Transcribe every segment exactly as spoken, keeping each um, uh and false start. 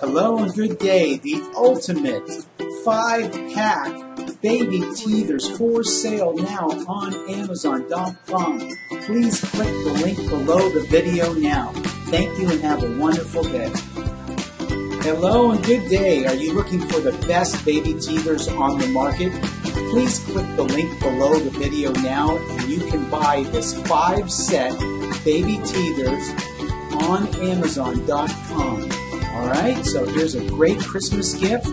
Hello and good day, the ultimate five pack baby teethers for sale now on Amazon dot com. Please click the link below the video now. Thank you and have a wonderful day. Hello and good day. Are you looking for the best baby teethers on the market? Please click the link below the video now and you can buy this five set baby teethers on Amazon dot com. Alright, so here's a great Christmas gift.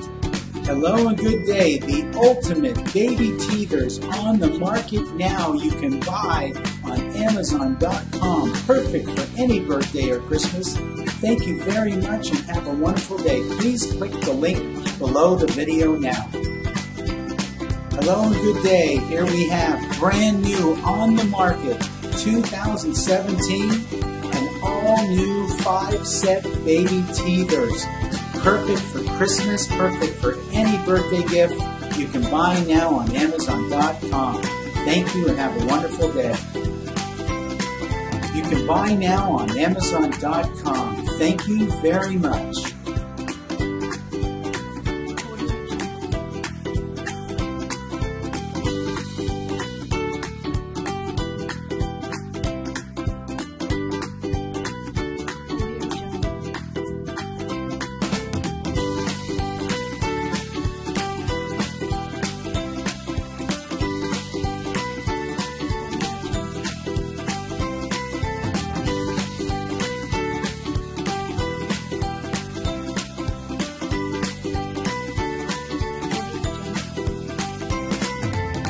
Hello and good day, the ultimate baby teethers on the market now. You can buy on Amazon dot com. Perfect for any birthday or Christmas. Thank you very much and have a wonderful day. Please click the link below the video now. Hello and good day. Here we have brand new on the market two thousand seventeen. All new five set baby teethers. Perfect for Christmas, perfect for any birthday gift. You can buy now on Amazon dot com. Thank you and have a wonderful day. You can buy now on Amazon dot com. Thank you very much.